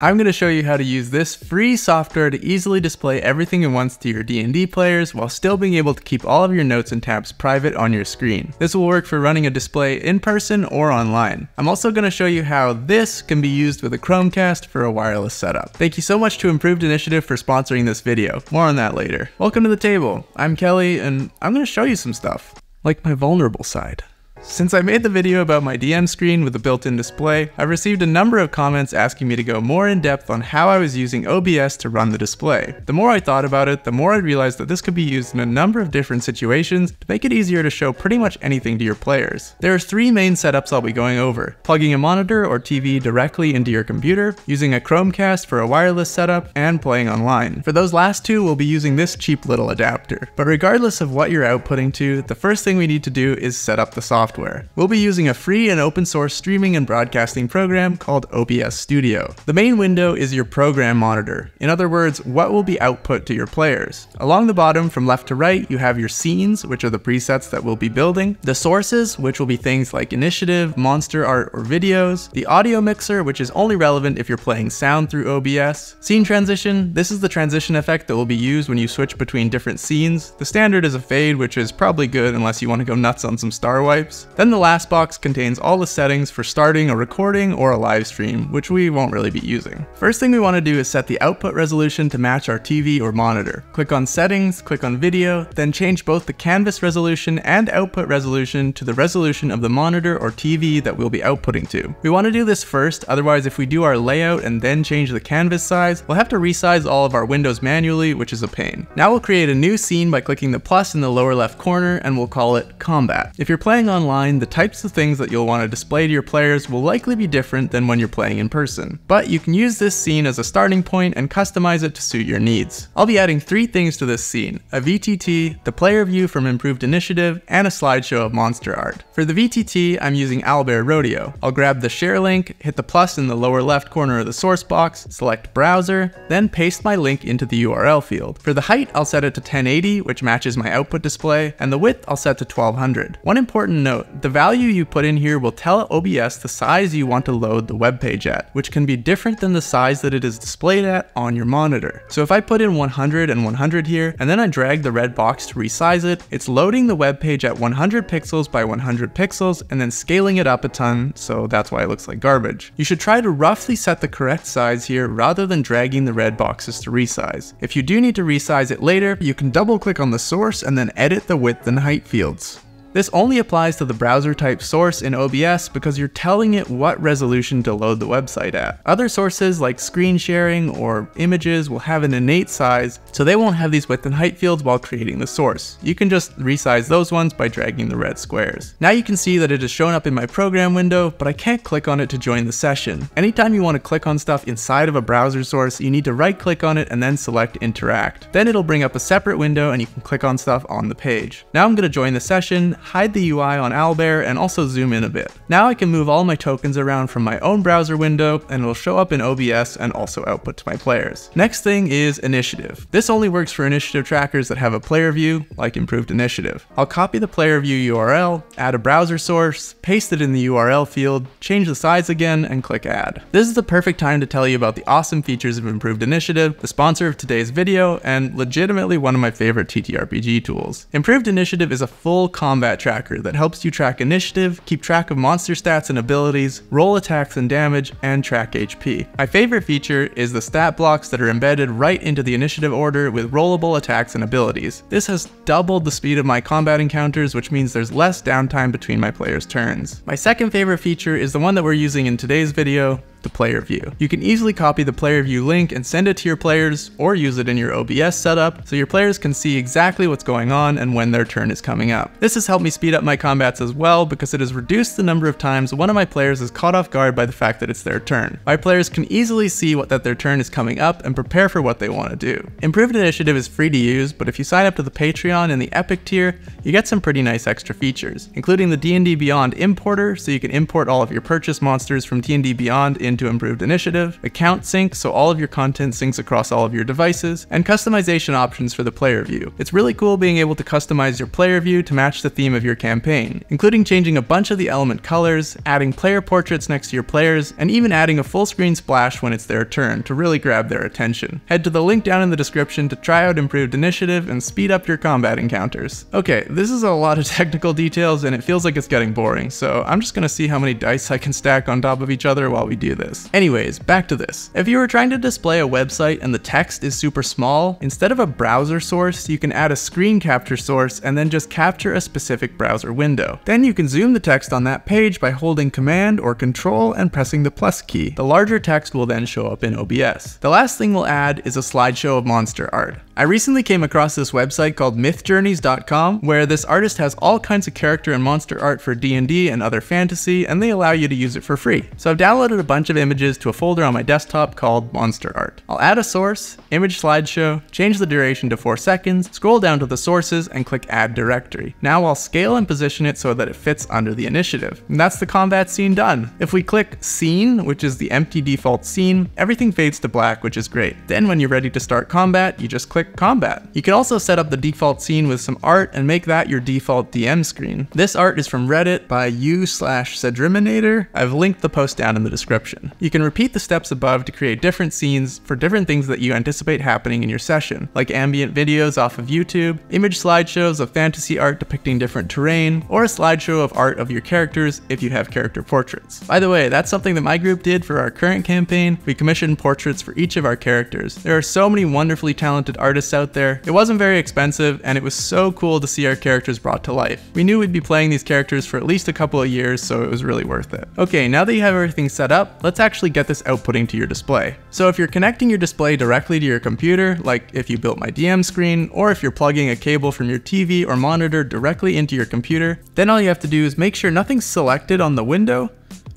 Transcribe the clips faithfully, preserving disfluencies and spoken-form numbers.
I'm going to show you how to use this free software to easily display everything at once to your D and D players while still being able to keep all of your notes and tabs private on your screen. This will work for running a display in person or online. I'm also going to show you how this can be used with a Chromecast for a wireless setup. Thank you so much to Improved Initiative for sponsoring this video. More on that later. Welcome to the table. I'm Kelly and I'm going to show you some stuff. Like my vulnerable side. Since I made the video about my D M screen with a built-in display, I've received a number of comments asking me to go more in depth on how I was using O B S to run the display. The more I thought about it, the more I realized that this could be used in a number of different situations to make it easier to show pretty much anything to your players. There are three main setups I'll be going over: plugging a monitor or T V directly into your computer, using a Chromecast for a wireless setup, and playing online. For those last two, we'll be using this cheap little adapter. But regardless of what you're outputting to, the first thing we need to do is set up the software. We'll be using a free and open source streaming and broadcasting program called O B S Studio. The main window is your program monitor. In other words, what will be output to your players. Along the bottom from left to right, you have your scenes, which are the presets that we'll be building, the sources, which will be things like initiative, monster art, or videos, the audio mixer, which is only relevant if you're playing sound through O B S, scene transition, this is the transition effect that will be used when you switch between different scenes. The standard is a fade, which is probably good unless you want to go nuts on some star wipes. Then the last box contains all the settings for starting a recording or a live stream, which we won't really be using. First thing we want to do is set the output resolution to match our T V or monitor. Click on settings, click on video, then change both the canvas resolution and output resolution to the resolution of the monitor or T V that we'll be outputting to. We want to do this first, otherwise if we do our layout and then change the canvas size, we'll have to resize all of our windows manually, which is a pain. Now we'll create a new scene by clicking the plus in the lower left corner and we'll call it Combat. If you're playing online, the types of things that you'll want to display to your players will likely be different than when you're playing in person. But you can use this scene as a starting point and customize it to suit your needs. I'll be adding three things to this scene: a V T T, the player view from Improved Initiative, and a slideshow of monster art. For the V T T, I'm using Owlbear Rodeo. I'll grab the share link, hit the plus in the lower left corner of the source box, select browser, then paste my link into the U R L field. For the height, I'll set it to ten eighty, which matches my output display, and the width I'll set to twelve hundred. One important note: the value you put in here will tell O B S the size you want to load the web page at, which can be different than the size that it is displayed at on your monitor. So if I put in one hundred and one hundred here, and then I drag the red box to resize it, it's loading the web page at one hundred pixels by one hundred pixels and then scaling it up a ton, so that's why it looks like garbage. You should try to roughly set the correct size here rather than dragging the red boxes to resize. If you do need to resize it later, you can double click on the source and then edit the width and height fields. This only applies to the browser type source in O B S because you're telling it what resolution to load the website at. Other sources like screen sharing or images will have an innate size, so they won't have these width and height fields while creating the source. You can just resize those ones by dragging the red squares. Now you can see that it is shown up in my program window, but I can't click on it to join the session. Anytime you want to click on stuff inside of a browser source, you need to right click on it and then select interact. Then it'll bring up a separate window and you can click on stuff on the page. Now I'm going to join the session, hide the U I on Owlbear, and also zoom in a bit. Now I can move all my tokens around from my own browser window and it'll show up in O B S and also output to my players. Next thing is initiative. This only works for initiative trackers that have a player view, like Improved Initiative. I'll copy the player view U R L, add a browser source, paste it in the U R L field, change the size again, and click add. This is the perfect time to tell you about the awesome features of Improved Initiative, the sponsor of today's video, and legitimately one of my favorite T T R P G tools. Improved Initiative is a full combat tracker that helps you track initiative, keep track of monster stats and abilities, roll attacks and damage, and track H P. My favorite feature is the stat blocks that are embedded right into the initiative order with rollable attacks and abilities. This has doubled the speed of my combat encounters, which means there's less downtime between my players' turns. My second favorite feature is the one that we're using in today's video, the player view. You can easily copy the player view link and send it to your players or use it in your O B S setup so your players can see exactly what's going on and when their turn is coming up. This has helped me speed up my combats as well because it has reduced the number of times one of my players is caught off guard by the fact that it's their turn. My players can easily see what that their turn is coming up and prepare for what they want to do. Improved Initiative is free to use, but if you sign up to the Patreon and the Epic tier, you get some pretty nice extra features, including the D and D Beyond importer, so you can import all of your purchase monsters from D and D Beyond into into Improved Initiative, account sync, so all of your content syncs across all of your devices, and customization options for the player view. It's really cool being able to customize your player view to match the theme of your campaign, including changing a bunch of the element colors, adding player portraits next to your players, and even adding a full screen splash when it's their turn to really grab their attention. Head to the link down in the description to try out Improved Initiative and speed up your combat encounters. Okay, this is a lot of technical details and it feels like it's getting boring, so I'm just gonna see how many dice I can stack on top of each other while we do this. Anyways, back to this. If you were trying to display a website and the text is super small, instead of a browser source, you can add a screen capture source and then just capture a specific browser window. Then you can zoom the text on that page by holding Command or Control and pressing the plus key. The larger text will then show up in O B S. The last thing we'll add is a slideshow of monster art. I recently came across this website called myth journeys dot com, where this artist has all kinds of character and monster art for D and D and other fantasy, and they allow you to use it for free. So I've downloaded a bunch of images to a folder on my desktop called Monster Art. I'll add a source, image slideshow, change the duration to four seconds, scroll down to the sources, and click Add Directory. Now I'll scale and position it so that it fits under the initiative. And that's the combat scene done. If we click Scene, which is the empty default scene, everything fades to black, which is great. Then when you're ready to start combat, you just click Combat. You can also set up the default scene with some art and make that your default D M screen. This art is from Reddit by u slash Sedriminator. I've linked the post down in the description. You can repeat the steps above to create different scenes for different things that you anticipate happening in your session, like ambient videos off of YouTube, image slideshows of fantasy art depicting different terrain, or a slideshow of art of your characters if you have character portraits. By the way, that's something that my group did for our current campaign. We commissioned portraits for each of our characters. There are so many wonderfully talented artists out there. It wasn't very expensive, and it was so cool to see our characters brought to life. We knew we'd be playing these characters for at least a couple of years, so it was really worth it. Okay, now that you have everything set up, let's actually get this outputting to your display. So if you're connecting your display directly to your computer, like if you built my D M screen, or if you're plugging a cable from your T V or monitor directly into your computer, then all you have to do is make sure nothing's selected on the window,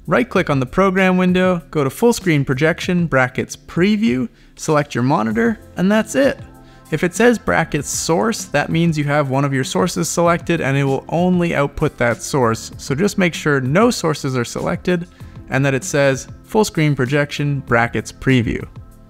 right-click on the program window, go to full screen projection, brackets preview, select your monitor, and that's it. If it says brackets source, that means you have one of your sources selected and it will only output that source. So just make sure no sources are selected and that it says full screen projection brackets preview.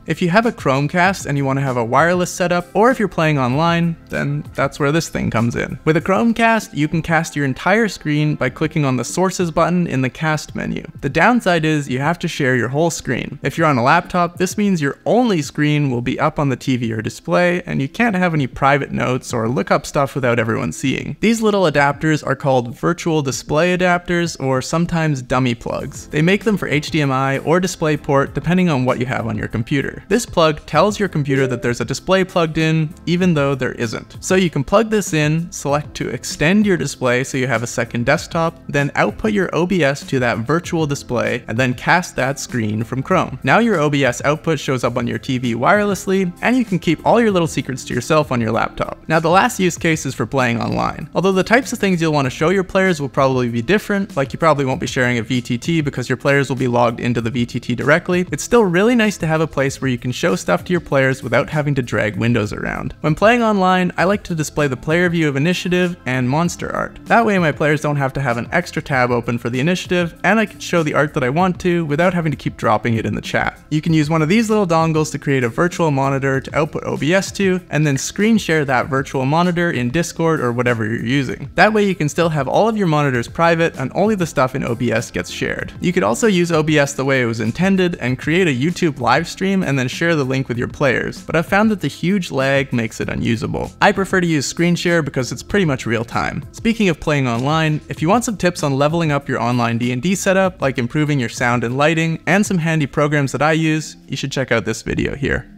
If you have a Chromecast and you want to have a wireless setup, or if you're playing online, then that's where this thing comes in. With a Chromecast, you can cast your entire screen by clicking on the Sources button in the Cast menu. The downside is you have to share your whole screen. If you're on a laptop, this means your only screen will be up on the T V or display, and you can't have any private notes or look up stuff without everyone seeing. These little adapters are called virtual display adapters, or sometimes dummy plugs. They make them for H D M I or DisplayPort, depending on what you have on your computer. This plug tells your computer that there's a display plugged in, even though there isn't. So you can plug this in, select to extend your display so you have a second desktop, then output your O B S to that virtual display, and then cast that screen from Chrome. Now your O B S output shows up on your T V wirelessly, and you can keep all your little secrets to yourself on your laptop. Now the last use case is for playing online. Although the types of things you'll want to show your players will probably be different, like you probably won't be sharing a V T T because your players will be logged into the V T T directly, it's still really nice to have a place where you can show stuff to your players without having to drag windows around. When playing online, I like to display the player view of initiative and monster art. That way my players don't have to have an extra tab open for the initiative, and I can show the art that I want to without having to keep dropping it in the chat. You can use one of these little dongles to create a virtual monitor to output O B S to, and then screen share that virtual monitor in Discord or whatever you're using. That way you can still have all of your monitors private and only the stuff in O B S gets shared. You could also use O B S the way it was intended and create a YouTube live stream and then share the link with your players, but I've found that the huge lag makes it unusable. I prefer to use screen share because it's pretty much real time. Speaking of playing online, if you want some tips on leveling up your online D and D setup, like improving your sound and lighting, and some handy programs that I use, you should check out this video here.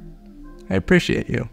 I appreciate you.